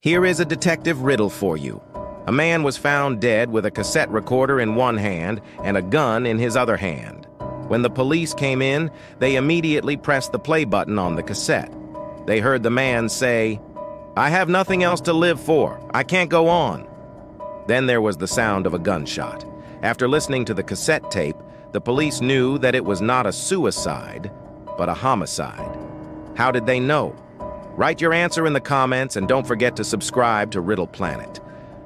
Here is a detective riddle for you. A man was found dead with a cassette recorder in one hand and a gun in his other hand. When the police came in, they immediately pressed the play button on the cassette. They heard the man say, "I have nothing else to live for. I can't go on." Then there was the sound of a gunshot. After listening to the cassette tape, the police knew that it was not a suicide, but a homicide. How did they know? Write your answer in the comments and don't forget to subscribe to Riddle Planet.